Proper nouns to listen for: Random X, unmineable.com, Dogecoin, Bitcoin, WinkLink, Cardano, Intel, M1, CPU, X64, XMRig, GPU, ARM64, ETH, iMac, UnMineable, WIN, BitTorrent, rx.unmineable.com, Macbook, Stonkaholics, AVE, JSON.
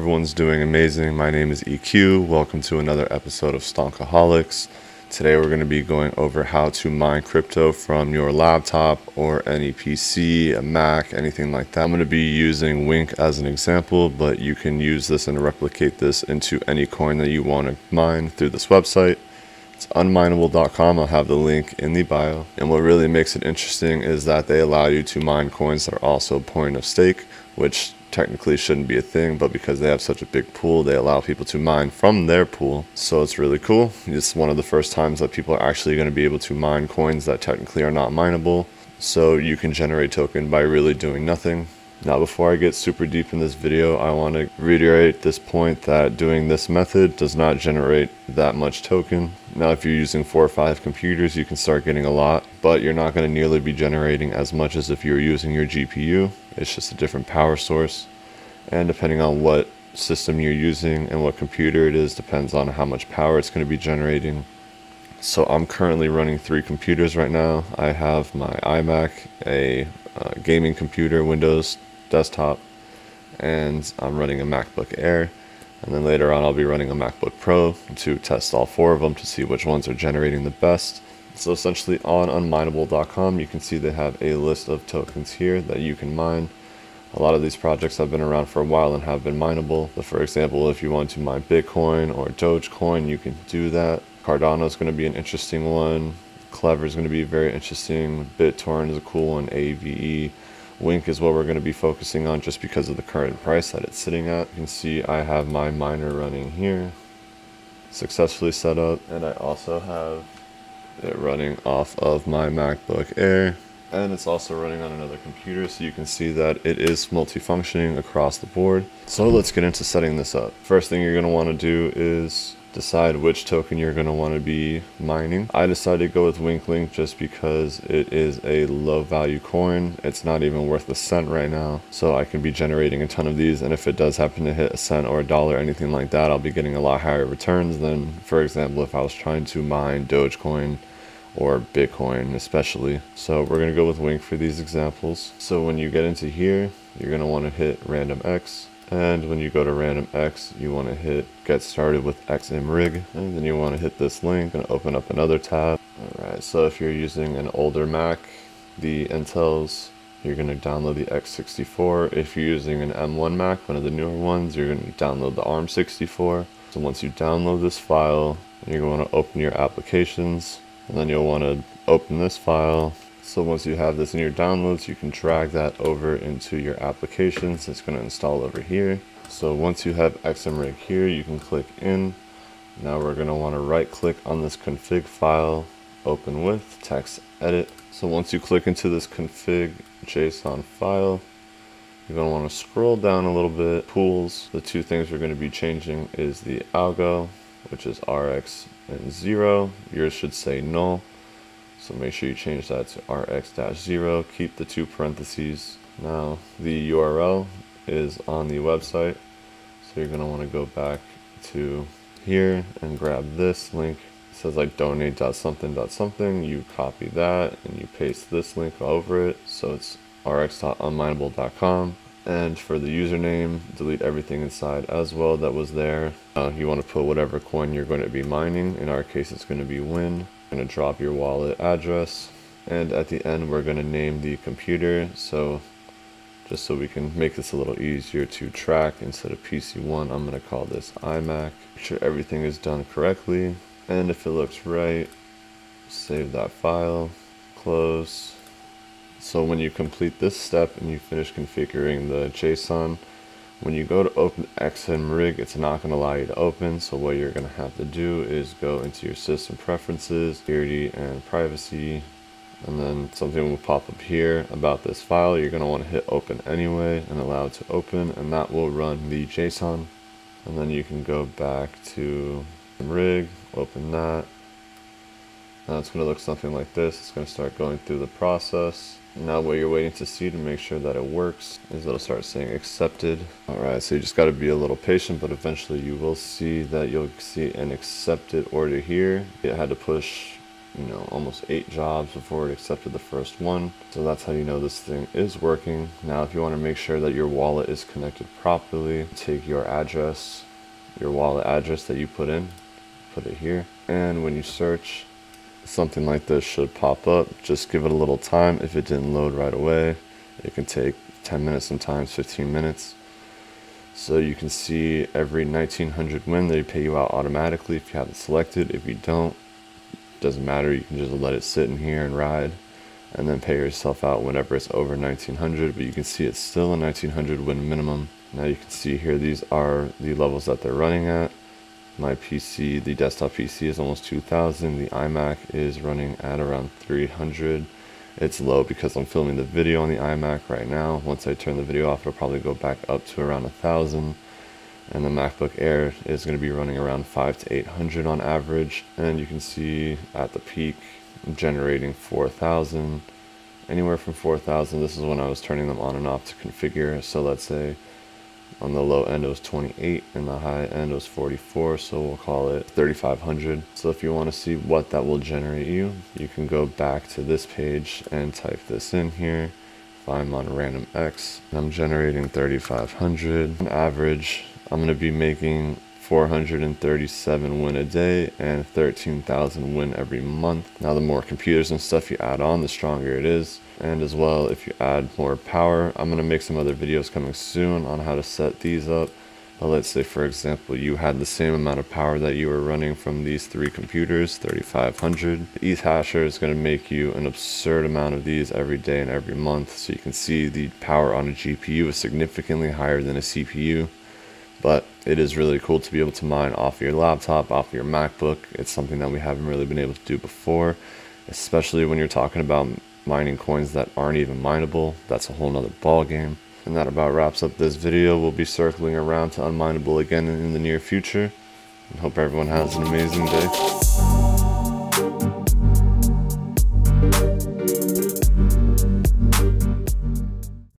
everyone's doing amazing. My name is EQ. Welcome to another episode of Stonkaholics. Today we're going to be going over how to mine crypto from your laptop or any PC, a Mac, anything like that. I'm going to be using Wink as an example, but you can use this and replicate this into any coin that you want to mine through this website. It's unmineable.com. I'll have the link in the bio. And what really makes it interesting is that they allow you to mine coins that are also point of stake, which technically shouldn't be a thing, but because they have such a big pool, they allow people to mine from their pool. So it's really cool. It's one of the first times that people are actually going to be able to mine coins that technically are not mineable. So you can generate token by really doing nothing. Now, before I get super deep in this video, I want to reiterate this point that doing this method does not generate that much token. Now, if you're using 4 or 5 computers, you can start getting a lot, but you're not going to nearly be generating as much as if you're using your GPU. It's just a different power source. And depending on what system you're using and what computer it is, depends on how much power it's going to be generating. So I'm currently running 3 computers right now. I have my iMac, a gaming computer, Windows desktop, and I'm running a MacBook Air, and then later on I'll be running a MacBook Pro to test all 4 of them to see which ones are generating the best. So essentially on unmineable.com you can see they have a list of tokens here that you can mine. A lot of these projects have been around for a while and have been mineable. So for example, if you want to mine Bitcoin or Dogecoin, you can do that. Cardano is going to be an interesting one. Clever is going to be very interesting. BitTorrent is a cool one, AVE. Wink is what we're going to be focusing on just because of the current price that it's sitting at. You can see I have my miner running here, successfully set up, and I also have it running off of my MacBook Air, and it's also running on another computer, so you can see that it is multifunctioning across the board. So let's get into setting this up. First thing you're going to want to do is decide which token you're going to want to be mining. I decided to go with WinkLink just because it is a low value coin. It's not even worth a cent right now, so I can be generating a ton of these, and if it does happen to hit a cent or a dollar, anything like that, I'll be getting a lot higher returns than, for example, if I was trying to mine Dogecoin or Bitcoin especially. So we're going to go with Wink for these examples. So when you get into here, you're going to want to hit Random X. And when you go to Random X, you want to hit Get Started with XMRig. And then you want to hit this link and open up another tab. Alright, so if you're using an older Mac, the Intels, you're going to download the X64. If you're using an M1 Mac, one of the newer ones, you're going to download the ARM64. So once you download this file, you're going to want to open your applications. And then you'll want to open this file. So once you have this in your downloads, you can drag that over into your applications. It's going to install over here. So once you have XMRig here, you can click in. Now we're going to want to right click on this config file, open with, text edit. So once you click into this config JSON file, you're going to want to scroll down a little bit, pools. The 2 things we're going to be changing is the algo, which is rx-0. Yours should say null. So make sure you change that to rx-0, keep the 2 parentheses. Now the URL is on the website, so you're going to want to go back to here and grab this link. It says like donate.something.something. You copy that and you paste this link over it, so it's rx.unmineable.com. And for the username, delete everything inside as well that was there. You want to put whatever coin you're going to be mining. In our case, it's going to be WIN. Going to drop your wallet address, and at the end we're going to name the computer, so just so we can make this a little easier to track, instead of PC1 I'm going to call this iMac. Make sure everything is done correctly, and if it looks right, save that file, close. So when you complete this step and you finish configuring the JSON, when you go to open XMRig, it's not going to allow you to open. So what you're going to have to do is go into your system preferences, security and privacy, and then something will pop up here about this file. You're going to want to hit open anyway and allow it to open, and that will run the JSON. And then you can go back to XMRig, open that. Now it's going to look something like this. It's going to start going through the process. Now what you're waiting to see to make sure that it works is it'll start saying accepted. Alright, so you just got to be a little patient, but eventually you will see that you'll see an accepted order here. It had to push you know, almost 8 jobs before it accepted the first one. So that's how you know this thing is working. Now, if you want to make sure that your wallet is connected properly, take your address, your wallet address that you put in, put it here. And when you search, something like this should pop up. Just give it a little time. If it didn't load right away, it can take 10 minutes, sometimes 15 minutes. So you can see every 1900 win, they pay you out automatically if you have it selected. If you don't, it doesn't matter. You can just let it sit in here and ride and then pay yourself out whenever it's over 1900. But you can see it's still a 1900 win minimum. Now you can see here, these are the levels that they're running at. My PC, the desktop PC, is almost 2000. The iMac is running at around 300. It's low because I'm filming the video on the iMac right now. Once I turn the video off, it'll probably go back up to around 1000. And the MacBook Air is going to be running around 500 to 800 on average. And you can see at the peak, generating 4000, anywhere from 4000. This is when I was turning them on and off to configure. So let's say on the low end it was 28 and the high end it was 44, so we'll call it 3500. So if you want to see what that will generate you, you can go back to this page and type this in here. If I'm on Random X and I'm generating 3500 on average, I'm going to be making 437 win a day and 13,000 win every month. Now, the more computers and stuff you add on, the stronger it is. And as well, if you add more power, I'm gonna make some other videos coming soon on how to set these up. But let's say, for example, you had the same amount of power that you were running from these three computers, 3500. The ETH hasher is gonna make you an absurd amount of these every day and every month. So you can see the power on a GPU is significantly higher than a CPU. But it is really cool to be able to mine off your laptop, off your MacBook. It's something that we haven't really been able to do before, especially when you're talking about mining coins that aren't even mineable. That's a whole nother ball game. And that about wraps up this video. We'll be circling around to Unmineable again in the near future. And hope everyone has an amazing day.